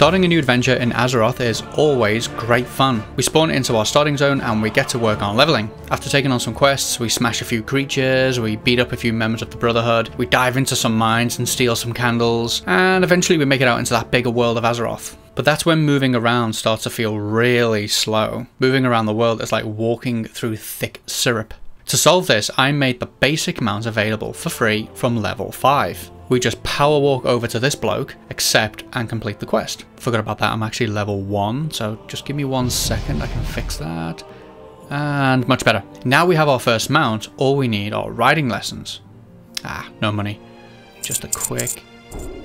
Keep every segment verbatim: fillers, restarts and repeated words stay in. Starting a new adventure in Azeroth is always great fun. We spawn into our starting zone and we get to work on leveling. After taking on some quests, we smash a few creatures, we beat up a few members of the Brotherhood, we dive into some mines and steal some candles, and eventually we make it out into that bigger world of Azeroth. But that's when moving around starts to feel really slow. Moving around the world is like walking through thick syrup. To solve this, I made the basic mount available for free from level five. We just power walk over to this bloke, accept and complete the quest. Forgot about that, I'm actually level one, so just give me one second, I can fix that. And much better. Now we have our first mount, all we need are riding lessons. Ah, no money. Just a quick...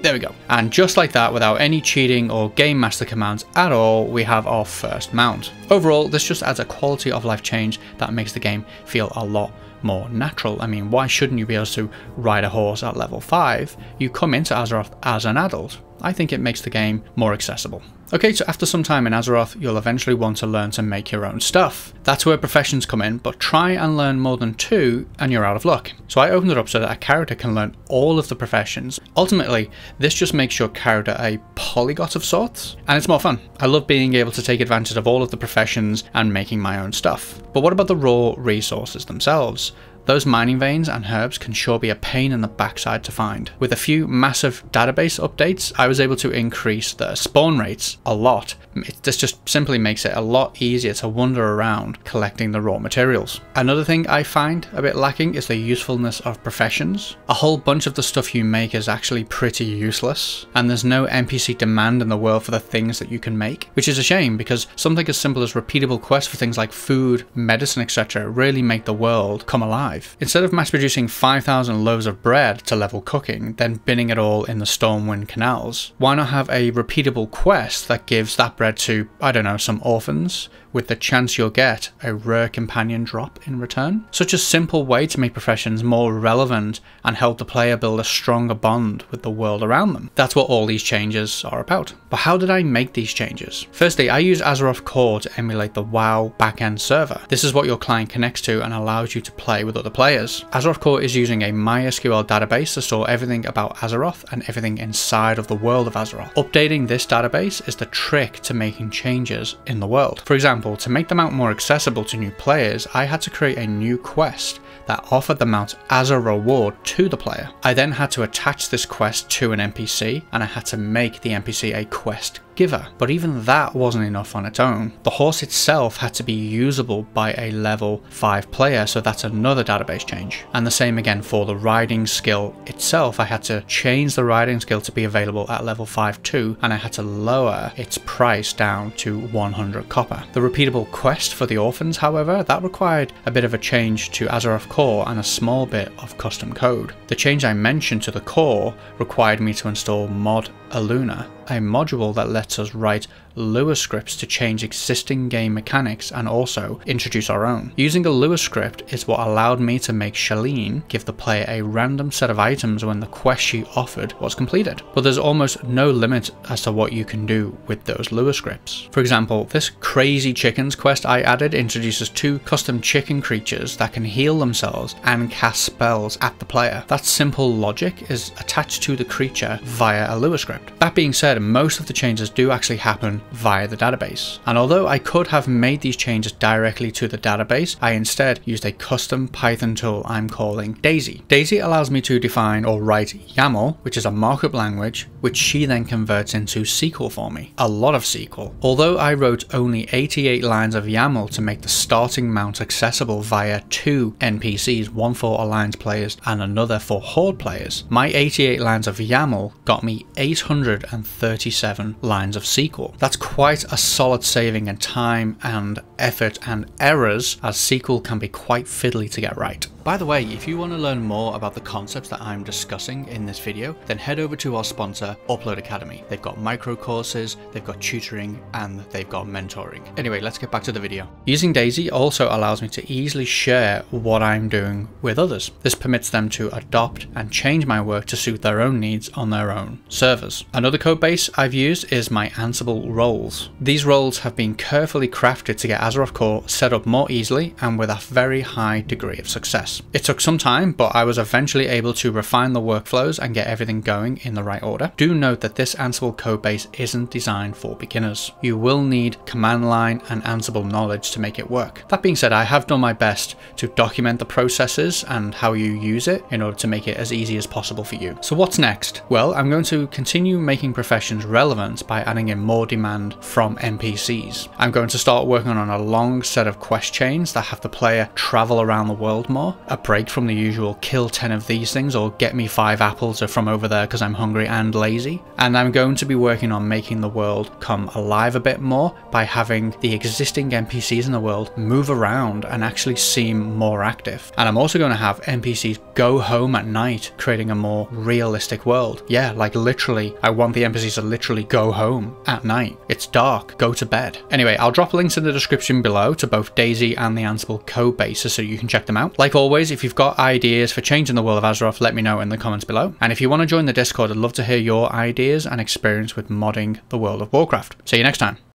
There we go. And just like that, without any cheating or game master commands at all, we have our first mount. Overall, this just adds a quality of life change that makes the game feel a lot more natural. I mean, why shouldn't you be able to ride a horse at level five? You come into Azeroth as an adult. I think it makes the game more accessible. Okay, so after some time in Azeroth, you'll eventually want to learn to make your own stuff. That's where professions come in, but try and learn more than two and you're out of luck. So I opened it up so that a character can learn all of the professions. Ultimately, this just makes your character a polyglot of sorts, and it's more fun. I love being able to take advantage of all of the professions and making my own stuff. But what about the raw resources themselves? Those mining veins and herbs can sure be a pain in the backside to find. With a few massive database updates, I was able to increase the spawn rates a lot. This just simply makes it a lot easier to wander around collecting the raw materials. Another thing I find a bit lacking is the usefulness of professions. A whole bunch of the stuff you make is actually pretty useless, and there's no N P C demand in the world for the things that you can make, which is a shame because something as simple as repeatable quests for things like food, medicine, et cetera really make the world come alive. Instead of mass producing five thousand loaves of bread to level cooking, then binning it all in the Stormwind canals, why not have a repeatable quest that gives that bread to, I don't know, some orphans, with the chance you'll get a rare companion drop in return? Such a simple way to make professions more relevant and help the player build a stronger bond with the world around them. That's what all these changes are about. But how did I make these changes? Firstly, I use Azeroth Core to emulate the WoW backend server. This is what your client connects to and allows you to play with other players. Azeroth Core is using a MySQL database to store everything about Azeroth and everything inside of the world of Azeroth. Updating this database is the trick to making changes in the world. For example, to make the mount more accessible to new players, I had to create a new quest that offered the mount as a reward to the player. I then had to attach this quest to an N P C, and I had to make the N P C a quest giver. But even that wasn't enough on its own. The horse itself had to be usable by a level five player, so that's another database change. And the same again for the riding skill itself. I had to change the riding skill to be available at level five too, and I had to lower its price down to one hundred copper. The repeatable quest for the orphans, however, that required a bit of a change to Azeroth Core and a small bit of custom code. The change I mentioned to the core required me to install Mod Aluna, a module that lets us write Lua scripts to change existing game mechanics and also introduce our own. Using a Lua script is what allowed me to make Shalene give the player a random set of items when the quest she offered was completed. But there's almost no limit as to what you can do with those Lua scripts. For example, this crazy chickens quest I added introduces two custom chicken creatures that can heal themselves and cast spells at the player. That simple logic is attached to the creature via a Lua script. That being said, most of the changes do actually happen via the database. And although I could have made these changes directly to the database, I instead used a custom Python tool I'm calling Daisy. Daisy allows me to define or write YAML, which is a markup language, which she then converts into S Q L for me. A lot of S Q L. Although I wrote only eighty-eight lines of YAML to make the starting mount accessible via two N P Cs, one for Alliance players and another for Horde players, my eighty-eight lines of YAML got me eight hundred thirty-seven lines of S Q L. That's quite a solid saving in time and effort and errors, as S Q L can be quite fiddly to get right. By the way, if you want to learn more about the concepts that I'm discussing in this video, then head over to our sponsor, Upload Academy. They've got micro courses, they've got tutoring, and they've got mentoring. Anyway, let's get back to the video. Using Daisy also allows me to easily share what I'm doing with others. This permits them to adopt and change my work to suit their own needs on their own servers. Another code base I've used is my Ansible roles. These roles have been carefully crafted to get Azeroth Core set up more easily and with a very high degree of success. process. It took some time, but I was eventually able to refine the workflows and get everything going in the right order. Do note that this Ansible codebase isn't designed for beginners. You will need command line and Ansible knowledge to make it work. That being said, I have done my best to document the processes and how you use it in order to make it as easy as possible for you. So what's next? Well, I'm going to continue making professions relevant by adding in more demand from N P Cs. I'm going to start working on a long set of quest chains that have the player travel around the world more, a break from the usual kill ten of these things or get me five apples from over there because I'm hungry and lazy. And I'm going to be working on making the world come alive a bit more by having the existing N P Cs in the world move around and actually seem more active. And I'm also going to have N P Cs go home at night, creating a more realistic world. Yeah, like literally, I want the N P Cs to literally go home at night. It's dark, go to bed. Anyway, I'll drop links in the description below to both Daisy and the Ansible code bases so you can check them out. Like always, if you've got ideas for changing the world of Azeroth, let me know in the comments below. And if you want to join the Discord, I'd love to hear your ideas and experience with modding the world of Warcraft. See you next time.